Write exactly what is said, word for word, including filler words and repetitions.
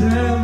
Yeah.